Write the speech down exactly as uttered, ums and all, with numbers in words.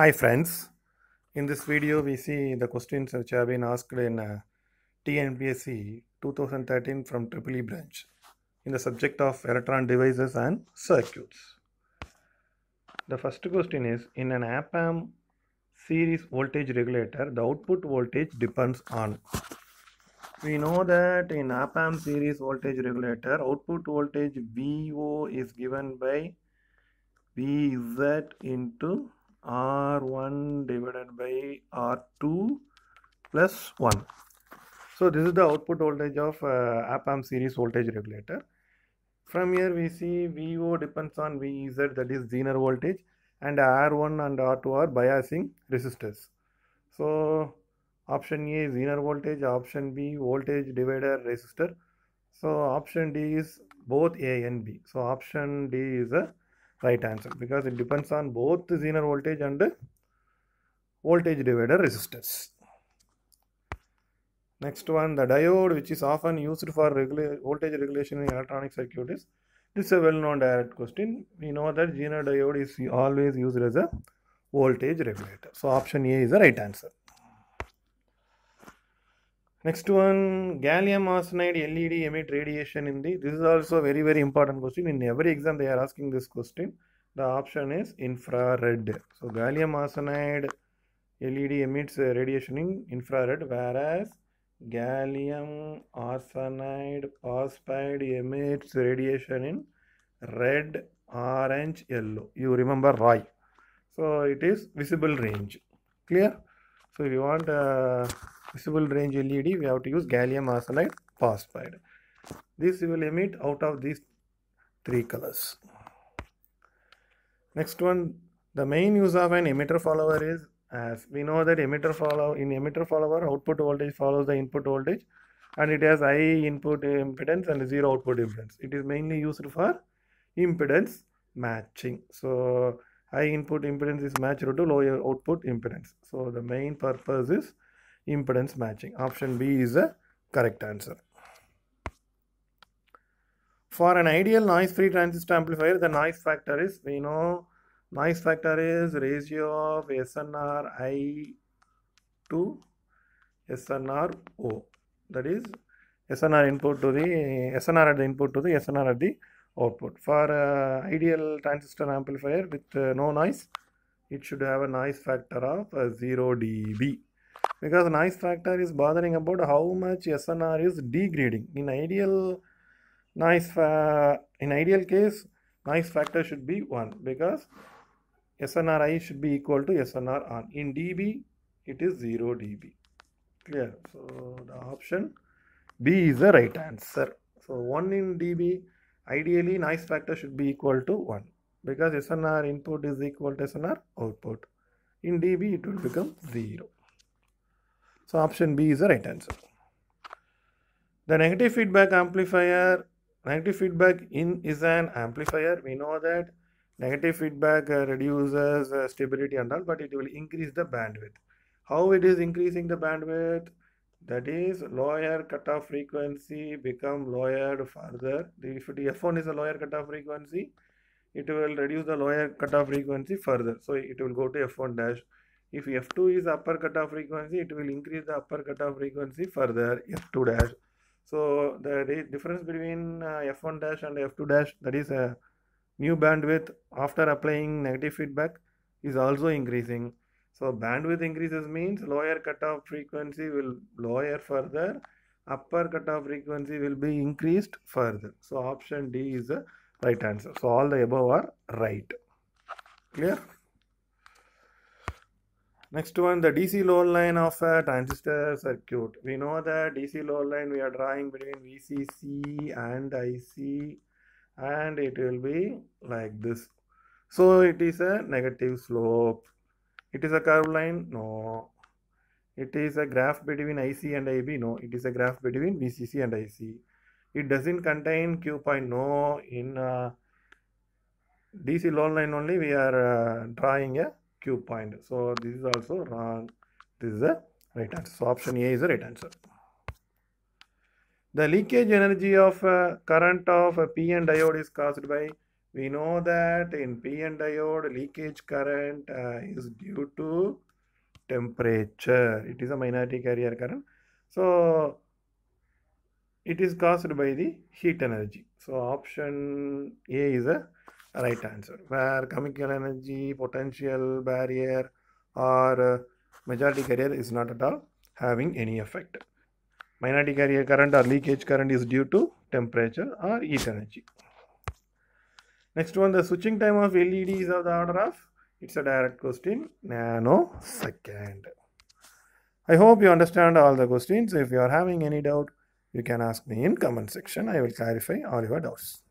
Hi friends, in this video we see the questions which have been asked in uh, T N P S C twenty thirteen from Triple E branch in the subject of electron devices and circuits. The first question is, in an op-amp series voltage regulator, the output voltage depends on. We know that in op-amp series voltage regulator, output voltage V O is given by V Z into R one divided by R two plus one. So this is the output voltage of uh, op-amp series voltage regulator. From here we see V O depends on V Z, that is zener voltage, and R one and R two are biasing resistors. So option A is zener voltage, option B voltage divider resistor. So option D is both A and B. So option D is a right answer because it depends on both the zener voltage and the voltage divider resistors. Next one, the diode which is often used for regula voltage regulation in electronic circuit is, this is a well-known direct question. We know that zener diode is always used as a voltage regulator. So option A is the right answer. Next one, gallium arsenide L E D emit radiation in the, this is also very very important question. In every exam they are asking this question. The option is infrared. So gallium arsenide L E D emits radiation in infrared, whereas gallium arsenide phosphide emits radiation in red, orange, yellow. You remember R O Y. So it is visible range. Clear? So if you want uh, visible range L E D, we have to use gallium arsenide phosphide. This will emit out of these three colors. Next one, the main use of an emitter follower is, as we know that emitter follow in emitter follower output voltage follows the input voltage, and it has high input impedance and zero output impedance. It is mainly used for impedance matching. So high input impedance is matched to lower output impedance. So the main purpose is impedance matching. Option B is the correct answer. For an ideal noise free transistor amplifier, the noise factor is, we know noise factor is ratio of S N R I to S N R O, that is S N R input to the S N R at the input to the S N R at the output. For uh, ideal transistor amplifier with uh, no noise, it should have a noise factor of uh, zero D B. Because noise factor is bothering about how much S N R is degrading. In ideal noise, uh, in ideal case, noise factor should be one because S N R I should be equal to S N R on. In D B, it is zero D B. Clear? So the option B is the right answer. So one in D B, ideally noise factor should be equal to one because S N R input is equal to S N R output. In D B, it will become zero. So option B is the right answer. The negative feedback amplifier, negative feedback in is an amplifier. We know that negative feedback reduces stability and all, but it will increase the bandwidth. How it is increasing the bandwidth? That is, lower cutoff frequency become lowered further. If the F one is a lower cutoff frequency, it will reduce the lower cutoff frequency further. So it will go to F one dash. If F two is upper cutoff frequency, it will increase the upper cutoff frequency further, F two dash. So the difference between uh, F one dash and F two dash, that is a new bandwidth after applying negative feedback, is also increasing. So bandwidth increases means lower cutoff frequency will lower further, upper cutoff frequency will be increased further. So option D is the right answer. So all the above are right. Clear? Next one, the D C load line of a transistor circuit. We know that D C load line we are drawing between V C C and I C, and it will be like this. So it is a negative slope. It is a curved line? No. It is a graph between I C and I B? No. It is a graph between V C C and I C. It doesn't contain Q point? No. In uh, D C load line only we are uh, drawing a Q point. So this is also wrong. This is the right answer. So option A is the right answer. The leakage energy of uh, current of a P N diode is caused by We know that in P N diode, leakage current uh, is due to temperature. It is a minority carrier current. So, it is caused by the heat energy. So, option A is a right answer. Where chemical energy, potential barrier or uh, majority carrier is not at all having any effect. Minority carrier current or leakage current is due to temperature or heat energy. Next one, the switching time of L E D is of the order of, it's a direct question, nanosecond. I hope you understand all the questions. If you are having any doubt, you can ask me in comment section. I will clarify all your doubts.